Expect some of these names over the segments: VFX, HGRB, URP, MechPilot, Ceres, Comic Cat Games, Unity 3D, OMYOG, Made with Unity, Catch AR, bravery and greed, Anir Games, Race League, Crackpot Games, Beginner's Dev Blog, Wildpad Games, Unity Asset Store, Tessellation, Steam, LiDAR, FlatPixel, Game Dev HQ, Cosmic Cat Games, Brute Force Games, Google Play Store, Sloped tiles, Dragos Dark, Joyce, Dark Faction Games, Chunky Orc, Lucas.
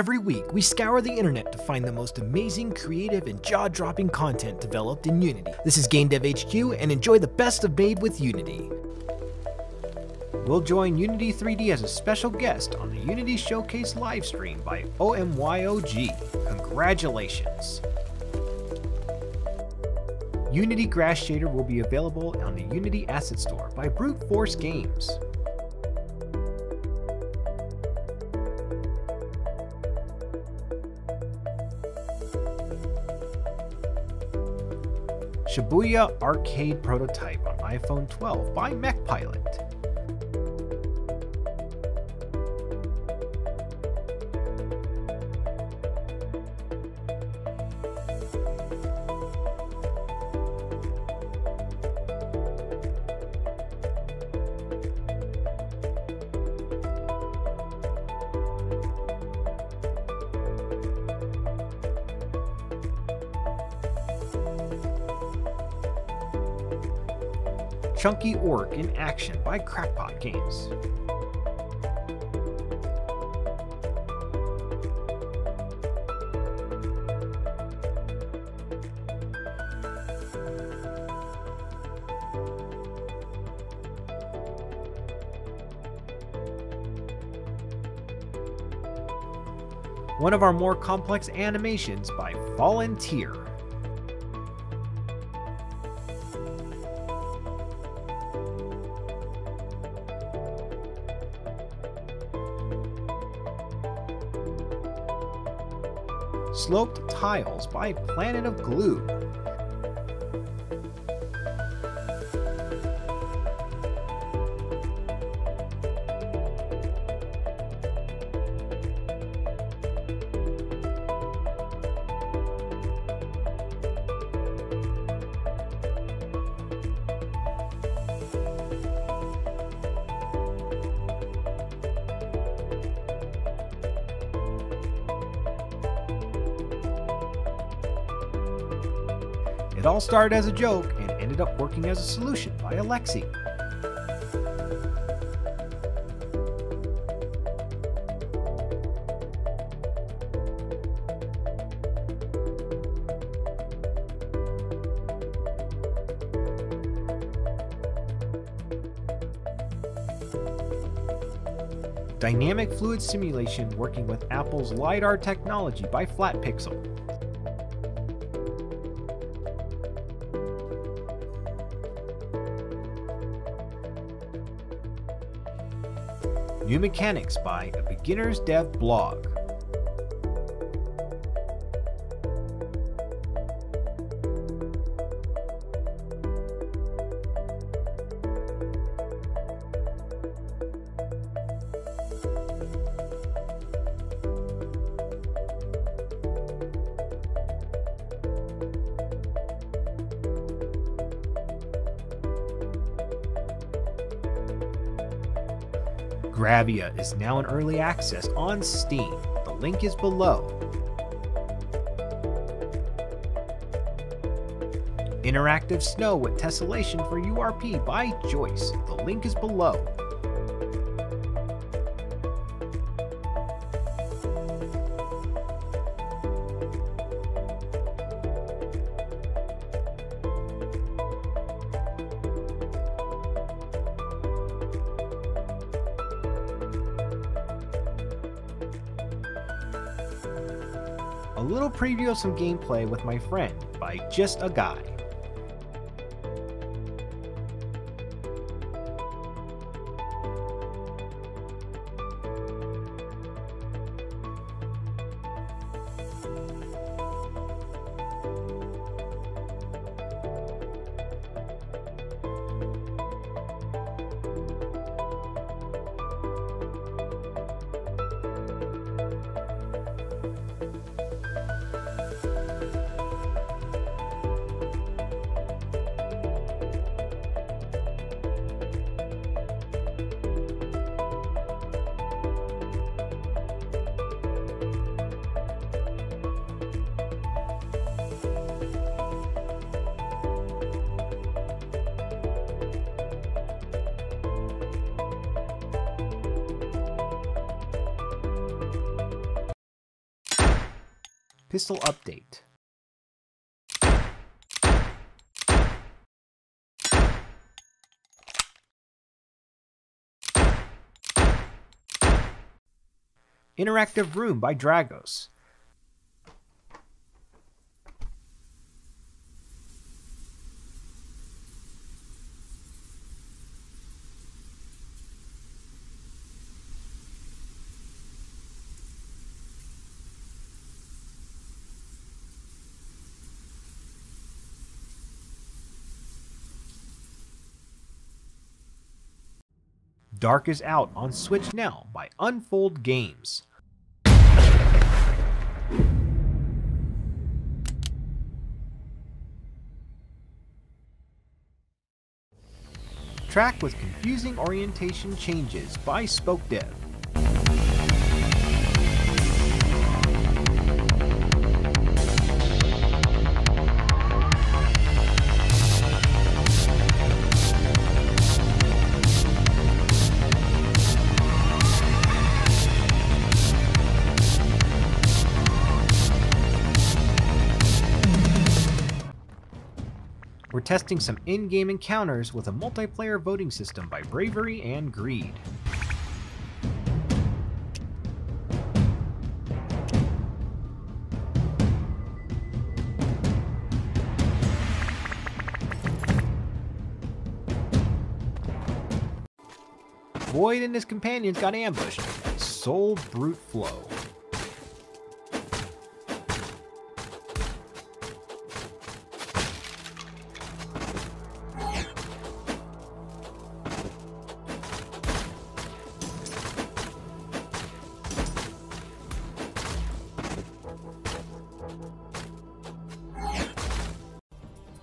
Every week, we scour the internet to find the most amazing, creative, and jaw-dropping content developed in Unity. This is Game Dev HQ, and enjoy the best of Made with Unity. We'll join Unity 3D as a special guest on the Unity Showcase livestream by OMYOG. Congratulations! Unity Grass Shader will be available on the Unity Asset Store by Brute Force Games. Shibuya Arcade Prototype on iPhone 12 by MechPilot. Chunky Orc in Action by Crackpot Games. One of our more complex animations by Volunteer. Sloped Tiles by Planet of Glue. It all started as a joke and ended up working as a solution by Alexi. Dynamic fluid simulation working with Apple's LiDAR technology by FlatPixel. New Mechanics by a Beginner's Dev Blog. Gravia is now in early access on Steam. The link is below. Interactive Snow with Tessellation for URP by Joyce. The link is below. A little preview of some gameplay with my friend by Just a Guy. Pistol update. Interactive Room by Dragos. Dark is out on Switch now by Unfold Games. Track with confusing orientation changes by Spoke Dev. We're testing some in-game encounters with a multiplayer voting system by Bravery and Greed. Void and his companions got ambushed by Soul Brute Flow.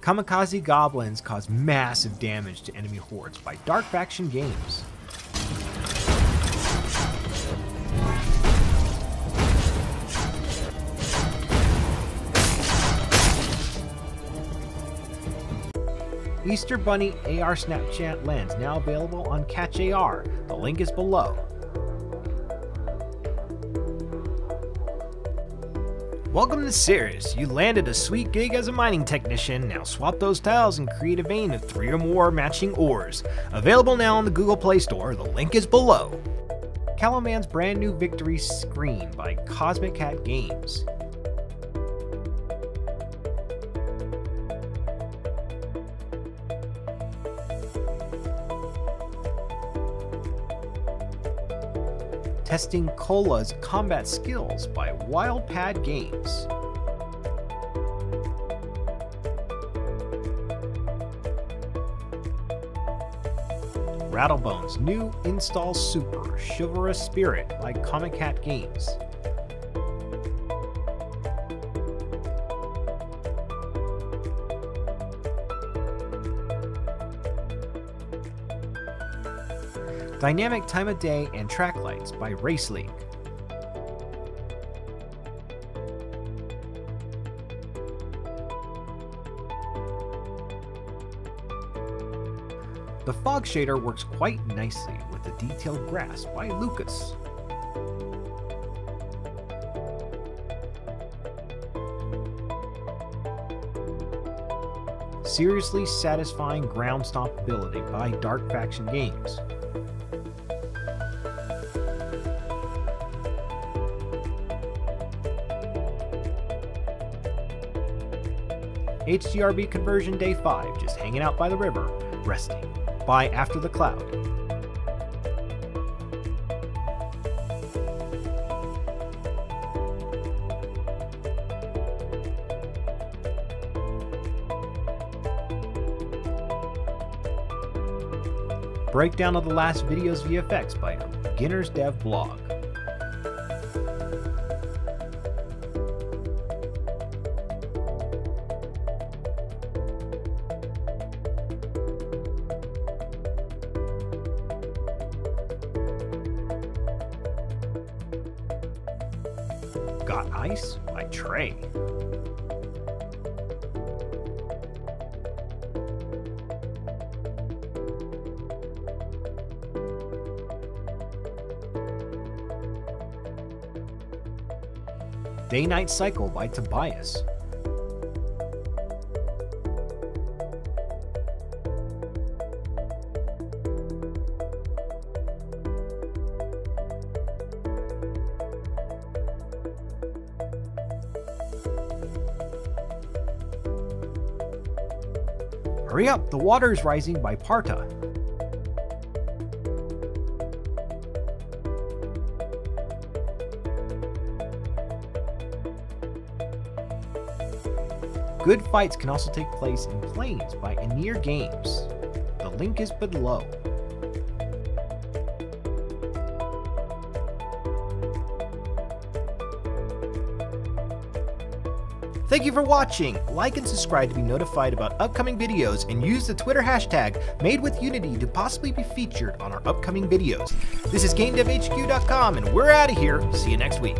Kamikaze Goblins cause massive damage to enemy hordes by Dark Faction Games. Easter Bunny AR Snapchat Lens now available on Catch AR. The link is below. Welcome to Ceres. You landed a sweet gig as a mining technician. Now swap those tiles and create a vein of 3 or more matching ores. Available now on the Google Play Store. The link is below. Calaman's brand new victory screen by Cosmic Cat Games. Testing Kola's combat skills by WildPad Games. Rattlebone's new install super, Chivalrous Spirit by Comic Cat Games. Dynamic Time of Day and Track Lights by Race League. The Fog Shader works quite nicely with the detailed grass by Lucas. Seriously satisfying ground stomp ability by Dark Faction Games. HGRB Conversion Day 5, just hanging out by the river, resting, by After the Cloud. Breakdown of the last video's VFX by Beginner's Dev Blog. Got Ice by Trey. Day-Night Cycle by Tobias. Hurry Up! The Water is Rising by Parta. Good fights can also take place in planes by Anir Games. The link is below. Thank you for watching. Like and subscribe to be notified about upcoming videos, and use the Twitter hashtag #MadeWithUnity to possibly be featured on our upcoming videos. This is GameDevHQ.com, and we're out of here. See you next week.